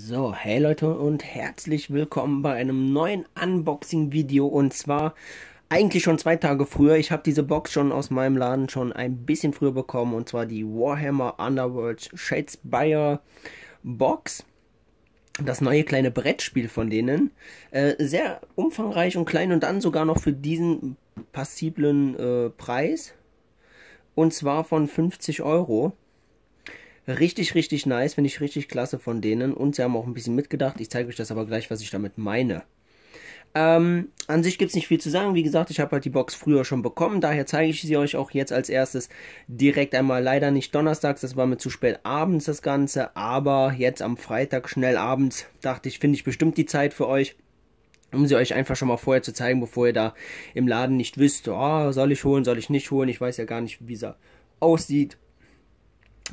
So, hey Leute und herzlich willkommen bei einem neuen Unboxing-Video, und zwar eigentlich schon 2 Tage früher. Ich habe diese Box schon aus meinem Laden schon ein bisschen früher bekommen, und zwar die Warhammer Underworlds Shadespire Box. Das neue kleine Brettspiel von denen. Sehr umfangreich und klein und dann sogar noch für diesen passiblen Preis. Und zwar von 50 Euro. Richtig, richtig nice, finde ich richtig klasse von denen. Und sie haben auch ein bisschen mitgedacht. Ich zeige euch das aber gleich, was ich damit meine. An sich gibt es nicht viel zu sagen. Wie gesagt, ich habe halt die Box früher schon bekommen. Daher zeige ich sie euch auch jetzt als erstes direkt einmal. Leider nicht donnerstags, das war mir zu spät abends das Ganze. Aber jetzt am Freitag schnell abends dachte ich, finde ich bestimmt die Zeit für euch, um sie euch einfach schon mal vorher zu zeigen, bevor ihr da im Laden nicht wisst, oh, soll ich holen, soll ich nicht holen. Ich weiß ja gar nicht, wie sie aussieht.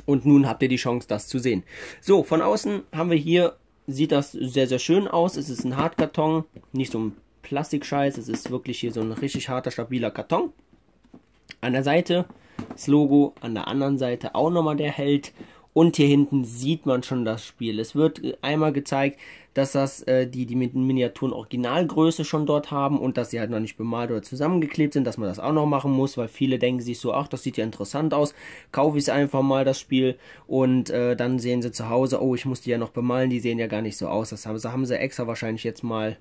Und nun habt ihr die Chance, das zu sehen. So, von außen haben wir hier, sieht das sehr, sehr schön aus. Es ist ein Hartkarton, nicht so ein Plastikscheiß. Es ist wirklich hier so ein richtig harter, stabiler Karton. An der Seite das Logo, an der anderen Seite auch nochmal der Held. Und hier hinten sieht man schon das Spiel. Es wird einmal gezeigt, dass das die Miniaturen Originalgröße schon dort haben und dass sie halt noch nicht bemalt oder zusammengeklebt sind, dass man das auch noch machen muss, weil viele denken sich so, ach, das sieht ja interessant aus, kaufe ich es einfach mal, das Spiel, und dann sehen sie zu Hause, oh, ich muss die ja noch bemalen, die sehen ja gar nicht so aus. Das haben sie extra wahrscheinlich jetzt mal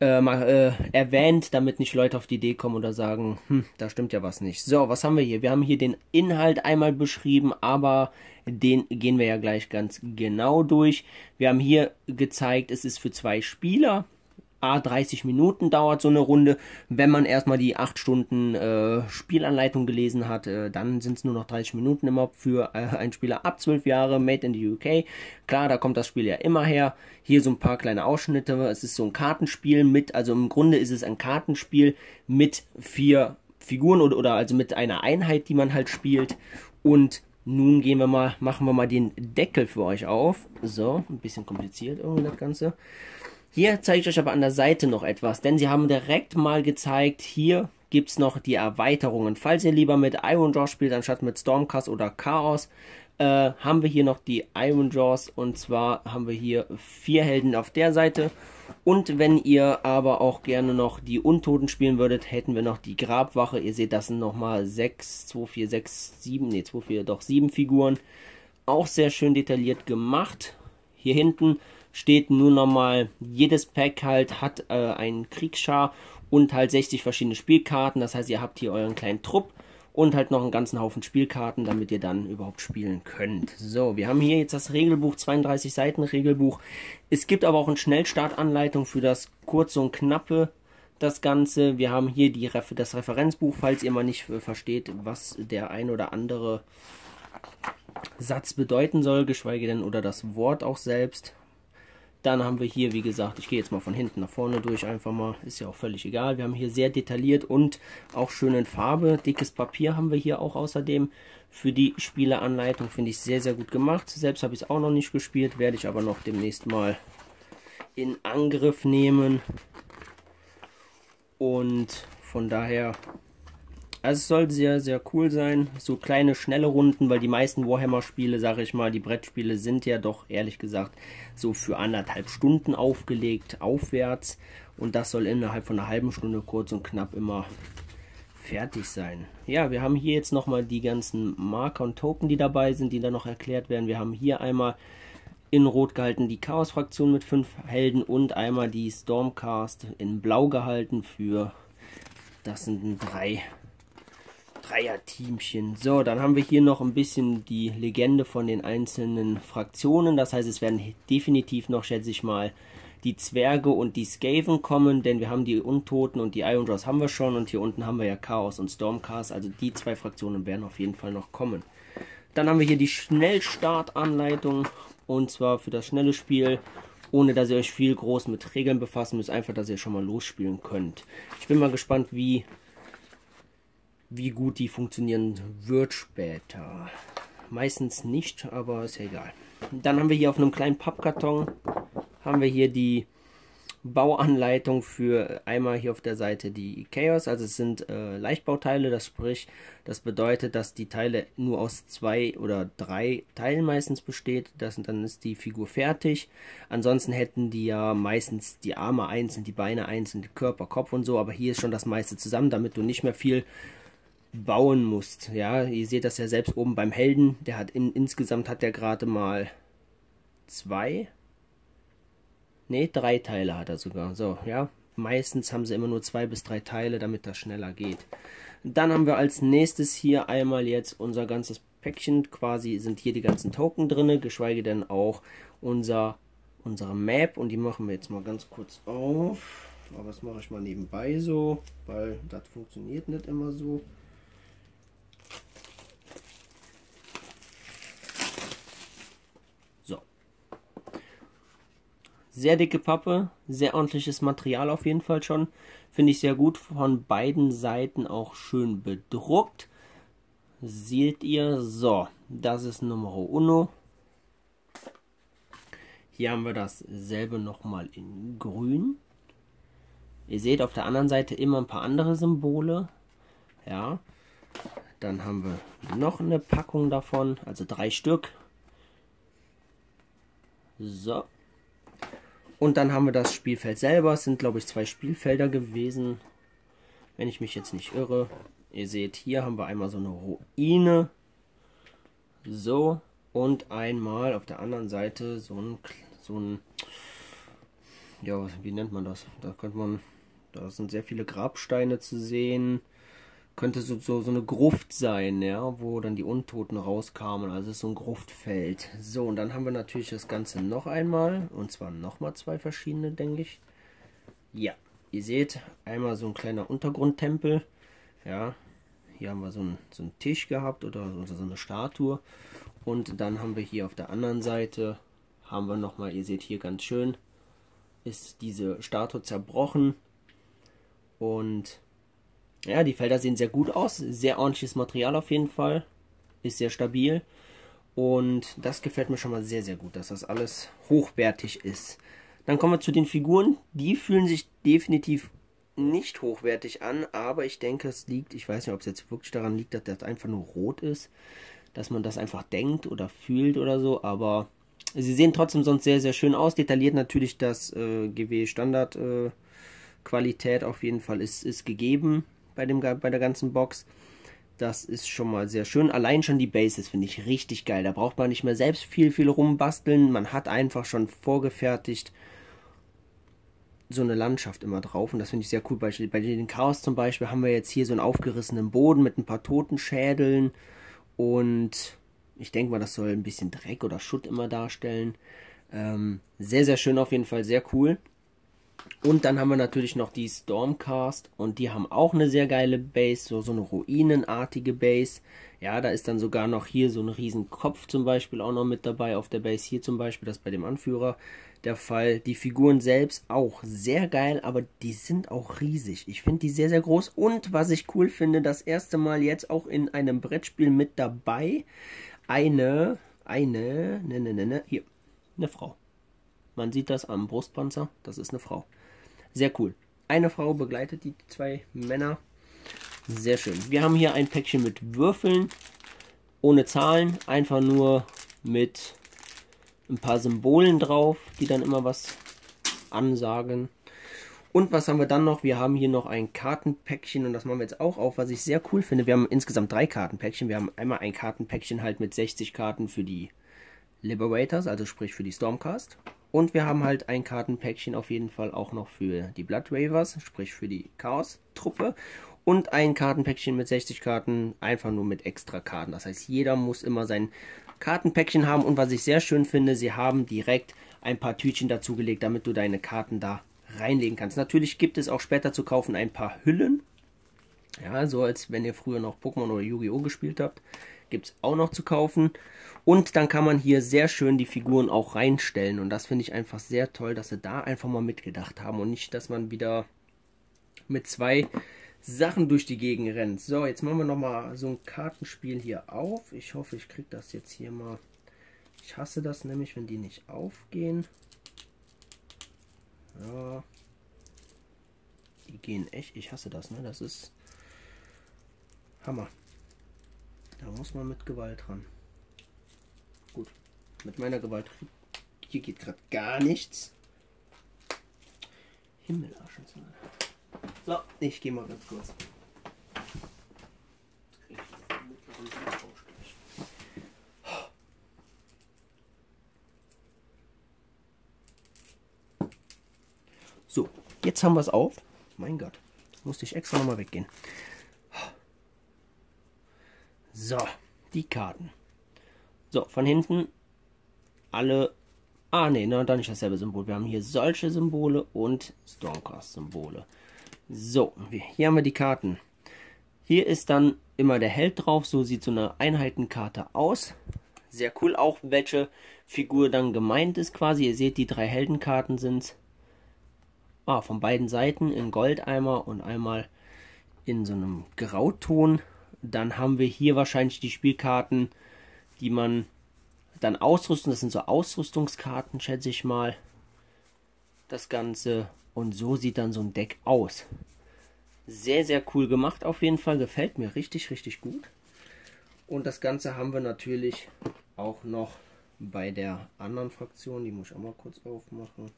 erwähnt, damit nicht Leute auf die Idee kommen oder sagen, da stimmt ja was nicht. So, was haben wir hier? Wir haben hier den Inhalt einmal beschrieben, aber den gehen wir ja gleich ganz genau durch. Wir haben hier gezeigt, es ist für 2 Spieler. 30 Minuten dauert so eine Runde. Wenn man erstmal die 8 Stunden Spielanleitung gelesen hat, dann sind es nur noch 30 Minuten immer für einen Spieler ab 12 Jahre, made in the UK. Klar, da kommt das Spiel ja immer her. Hier so ein paar kleine Ausschnitte. Es ist so ein Kartenspiel mit, also im Grunde ist es ein Kartenspiel mit 4 Figuren oder also mit einer Einheit, die man halt spielt. Und nun gehen wir mal, machen wir mal den Deckel für euch auf. So, ein bisschen kompliziert irgendwie das Ganze. Hier zeige ich euch aber an der Seite noch etwas, denn sie haben direkt mal gezeigt, hier gibt es noch die Erweiterungen. Falls ihr lieber mit Ironjawz spielt, anstatt mit Stormcast oder Chaos, haben wir hier noch die Ironjawz, und zwar haben wir hier 4 Helden auf der Seite. Und wenn ihr aber auch gerne noch die Untoten spielen würdet, hätten wir noch die Grabwache. Ihr seht, das sind nochmal 7 Figuren. Auch sehr schön detailliert gemacht. Hier hinten steht nur nochmal, jedes Pack halt hat einen Kriegsschar und halt 60 verschiedene Spielkarten. Das heißt, ihr habt hier euren kleinen Trupp und halt noch einen ganzen Haufen Spielkarten, damit ihr dann überhaupt spielen könnt. So, wir haben hier jetzt das Regelbuch, 32 Seiten Regelbuch. Es gibt aber auch eine Schnellstartanleitung für das kurze und knappe, das Ganze. Wir haben hier das Referenzbuch, falls ihr mal nicht versteht, was der ein oder andere Satz bedeuten soll, geschweige denn oder das Wort auch selbst. Dann haben wir hier, wie gesagt, ich gehe jetzt mal von hinten nach vorne durch, einfach mal, ist ja auch völlig egal. Wir haben hier sehr detailliert und auch schön in Farbe. Dickes Papier haben wir hier auch außerdem für die Spieleanleitung, finde ich sehr, sehr gut gemacht. Selbst habe ich es auch noch nicht gespielt, werde ich aber noch demnächst mal in Angriff nehmen. Und von daher, also es soll sehr, sehr cool sein. So kleine, schnelle Runden, weil die meisten Warhammer-Spiele, sage ich mal, die Brettspiele sind ja doch, ehrlich gesagt, so für 1,5 Stunden aufgelegt, aufwärts. Und das soll innerhalb von einer halben Stunde kurz und knapp immer fertig sein. Ja, wir haben hier jetzt nochmal die ganzen Marker und Token, die dabei sind, die dann noch erklärt werden. Wir haben hier einmal in Rot gehalten die Chaos-Fraktion mit 5 Helden und einmal die Stormcast in Blau gehalten für, das sind 3er-Teamchen. So, dann haben wir hier noch ein bisschen die Legende von den einzelnen Fraktionen. Das heißt, es werden definitiv noch, schätze ich mal, die Zwerge und die Skaven kommen, denn wir haben die Untoten und die Ironjawz haben wir schon, und hier unten haben wir ja Chaos und Stormcast, also die 2 Fraktionen werden auf jeden Fall noch kommen. Dann haben wir hier die Schnellstartanleitung, und zwar für das schnelle Spiel, ohne dass ihr euch viel groß mit Regeln befassen müsst, einfach, dass ihr schon mal losspielen könnt. Ich bin mal gespannt, wie gut die funktionieren wird später. Meistens nicht, aber ist ja egal. Dann haben wir hier auf einem kleinen Pappkarton haben wir hier die Bauanleitung für einmal hier auf der Seite die Chaos, also es sind Leichtbauteile, das sprich, das bedeutet, dass die Teile nur aus 2 oder 3 Teilen meistens besteht, dann ist die Figur fertig. Ansonsten hätten die ja meistens die Arme einzeln, die Beine einzeln, Körper, Kopf und so, aber hier ist schon das meiste zusammen, damit du nicht mehr viel bauen musst. Ja, ihr seht das ja selbst oben beim Helden, der hat insgesamt hat der gerade mal 3 Teile hat er sogar. So, ja. Meistens haben sie immer nur 2 bis 3 Teile, damit das schneller geht. Dann haben wir als nächstes hier einmal jetzt unser ganzes Päckchen. Quasi sind hier die ganzen Token drin, geschweige denn auch unsere Map. Und die machen wir jetzt mal ganz kurz auf. Aber das mache ich mal nebenbei so, weil das funktioniert nicht immer so. Sehr dicke Pappe, sehr ordentliches Material auf jeden Fall schon. Finde ich sehr gut, von beiden Seiten auch schön bedruckt. Seht ihr, so, das ist Numero Uno. Hier haben wir dasselbe nochmal in grün. Ihr seht auf der anderen Seite immer ein paar andere Symbole. Ja, dann haben wir noch eine Packung davon, also 3 Stück. So. Und dann haben wir das Spielfeld selber. Es sind, glaube ich, 2 Spielfelder gewesen, wenn ich mich jetzt nicht irre. Ihr seht, hier haben wir einmal so eine Ruine. So. Und einmal auf der anderen Seite so ein ja, wie nennt man das? Da sind sehr viele Grabsteine zu sehen. Könnte so eine Gruft sein, ja, wo dann die Untoten rauskamen. Also es ist so ein Gruftfeld. So, und dann haben wir natürlich das Ganze noch einmal. Und zwar nochmal 2 verschiedene, denke ich. Ja, ihr seht, einmal so ein kleiner Untergrundtempel. Ja, hier haben wir so einen Tisch gehabt oder so eine Statue. Und dann haben wir hier auf der anderen Seite, haben wir nochmal, ihr seht hier ganz schön, ist diese Statue zerbrochen. Und ja, die Felder sehen sehr gut aus, sehr ordentliches Material auf jeden Fall, ist sehr stabil und das gefällt mir schon mal sehr, sehr gut, dass das alles hochwertig ist. Dann kommen wir zu den Figuren, die fühlen sich definitiv nicht hochwertig an, aber ich denke, es liegt, ich weiß nicht, ob es jetzt wirklich daran liegt, dass das einfach nur rot ist, dass man das einfach denkt oder fühlt oder so, aber sie sehen trotzdem sonst sehr, sehr schön aus, detailliert natürlich das GW-Standard, Qualität auf jeden Fall ist gegeben. Bei der ganzen Box. Das ist schon mal sehr schön. Allein schon die Bases finde ich richtig geil. Da braucht man nicht mehr selbst viel rumbasteln. Man hat einfach schon vorgefertigt so eine Landschaft immer drauf. Und das finde ich sehr cool. Bei den Chaos zum Beispiel haben wir jetzt hier so einen aufgerissenen Boden mit ein paar Totenschädeln. Und ich denke mal, das soll ein bisschen Dreck oder Schutt immer darstellen. Sehr, sehr schön auf jeden Fall. Sehr cool. Und dann haben wir natürlich noch die Stormcast und die haben auch eine sehr geile Base, so eine ruinenartige Base. Ja, da ist dann sogar noch hier so ein Riesenkopf zum Beispiel auch noch mit dabei auf der Base. Hier zum Beispiel, das ist bei dem Anführer der Fall. Die Figuren selbst auch sehr geil, aber die sind auch riesig. Ich finde die sehr, sehr groß und was ich cool finde, das erste Mal jetzt auch in einem Brettspiel mit dabei, eine Frau. Man sieht das am Brustpanzer, das ist eine Frau. Sehr cool. Eine Frau begleitet die 2 Männer. Sehr schön. Wir haben hier ein Päckchen mit Würfeln, ohne Zahlen, einfach nur mit ein paar Symbolen drauf, die dann immer was ansagen. Und was haben wir dann noch? Wir haben hier noch ein Kartenpäckchen und das machen wir jetzt auch auf, was ich sehr cool finde. Wir haben insgesamt 3 Kartenpäckchen. Wir haben einmal ein Kartenpäckchen halt mit 60 Karten für die Liberators, also sprich für die Stormcast. Und wir haben halt ein Kartenpäckchen auf jeden Fall auch noch für die Blood Ravers, sprich für die Chaos-Truppe. Und ein Kartenpäckchen mit 60 Karten, einfach nur mit extra Karten. Das heißt, jeder muss immer sein Kartenpäckchen haben. Und was ich sehr schön finde, sie haben direkt ein paar Tütchen dazugelegt, damit du deine Karten da reinlegen kannst. Natürlich gibt es auch später zu kaufen ein paar Hüllen. Ja, so als wenn ihr früher noch Pokémon oder Yu-Gi-Oh! Gespielt habt, gibt es auch noch zu kaufen. Und dann kann man hier sehr schön die Figuren auch reinstellen. Und das finde ich einfach sehr toll, dass sie da einfach mal mitgedacht haben. Und nicht, dass man wieder mit 2 Sachen durch die Gegend rennt. So, jetzt machen wir nochmal so ein Kartenspiel hier auf. Ich hoffe, ich kriege das jetzt hier mal. Ich hasse das nämlich, wenn die nicht aufgehen. Ja, Die gehen echt. Ich hasse das, ne? Das ist Hammer. Da muss man mit Gewalt ran. Gut. Mit meiner Gewalt. Hier geht gerade gar nichts. Himmelarschenzimmer. So, ich gehe mal ganz kurz. So, jetzt haben wir es auf. Mein Gott, musste ich extra nochmal weggehen. So, die Karten. So, von hinten alle... Ah, nee, na, dann nicht dasselbe Symbol. Wir haben hier solche Symbole und Stormcast-Symbole. So, hier haben wir die Karten. Hier ist dann immer der Held drauf. So sieht so eine Einheitenkarte aus. Sehr cool, auch welche Figur dann gemeint ist quasi. Ihr seht, die drei Heldenkarten sind... Ah, von beiden Seiten in Gold einmal und einmal in so einem Grauton. Dann haben wir hier wahrscheinlich die Spielkarten, die man dann ausrüsten. Das sind so Ausrüstungskarten, schätze ich mal. Das Ganze. Und so sieht dann so ein Deck aus. Sehr, sehr cool gemacht auf jeden Fall. Gefällt mir richtig, richtig gut. Und das Ganze haben wir natürlich auch noch bei der anderen Fraktion. Die muss ich auch mal kurz aufmachen.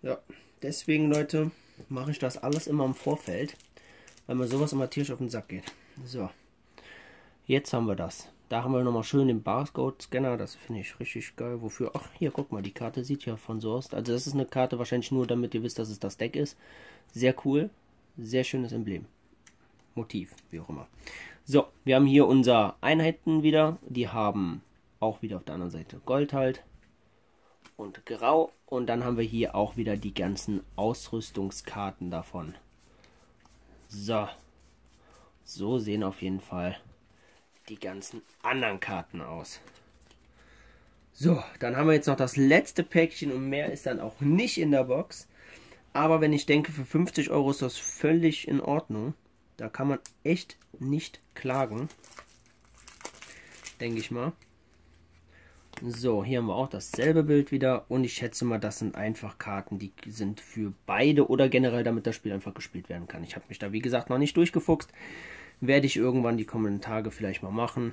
Ja, deswegen, Leute, mache ich das alles immer im Vorfeld, weil mir sowas immer tierisch auf den Sack geht. So, jetzt haben wir das. Da haben wir nochmal schön den Barcode-Scanner, das finde ich richtig geil. Wofür? Ach, hier, guck mal, die Karte sieht ja von so aus. Also das ist eine Karte wahrscheinlich nur, damit ihr wisst, dass es das Deck ist. Sehr cool, sehr schönes Emblem. Motiv, wie auch immer. So, wir haben hier unsere Einheiten wieder. Die haben auch wieder auf der anderen Seite Gold halt. Und grau. Und dann haben wir hier auch wieder die ganzen Ausrüstungskarten davon. So. So sehen auf jeden Fall die ganzen anderen Karten aus. So, dann haben wir jetzt noch das letzte Päckchen und mehr ist dann auch nicht in der Box. Aber wenn ich denke, für 50 € ist das völlig in Ordnung. Da kann man echt nicht klagen. Denke ich mal. So, hier haben wir auch dasselbe Bild wieder und ich schätze mal, das sind einfach Karten, die sind für beide oder generell, damit das Spiel einfach gespielt werden kann. Ich habe mich da, wie gesagt, noch nicht durchgefuchst. Werde ich irgendwann die kommenden Tage vielleicht mal machen.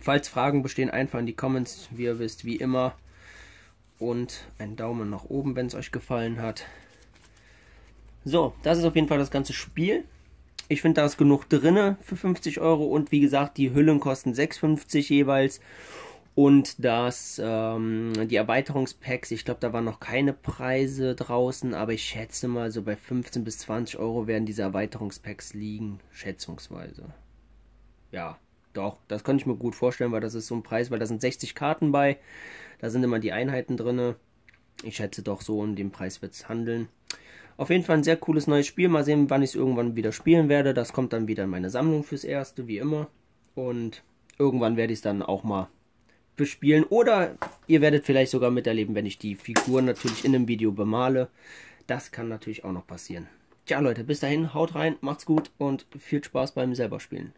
Falls Fragen bestehen, einfach in die Comments, wie ihr wisst, wie immer. Und einen Daumen nach oben, wenn es euch gefallen hat. So, das ist auf jeden Fall das ganze Spiel. Ich finde, da ist genug drinne für 50 € und wie gesagt, die Hüllen kosten 6,50 € jeweils. Und das, die Erweiterungspacks, ich glaube, da waren noch keine Preise draußen, aber ich schätze mal, so bei 15 bis 20 € werden diese Erweiterungspacks liegen, schätzungsweise. Ja, doch, das könnte ich mir gut vorstellen, weil das ist so ein Preis, weil da sind 60 Karten bei, da sind immer die Einheiten drin. Ich schätze doch, so um den Preis wird es handeln. Auf jeden Fall ein sehr cooles neues Spiel, mal sehen, wann ich es irgendwann wieder spielen werde. Das kommt dann wieder in meine Sammlung fürs Erste, wie immer. Und irgendwann werde ich es dann auch mal bespielen oder ihr werdet vielleicht sogar miterleben, wenn ich die Figuren natürlich in einem Video bemale. Das kann natürlich auch noch passieren. Tja Leute, bis dahin, haut rein, macht's gut und viel Spaß beim selber spielen.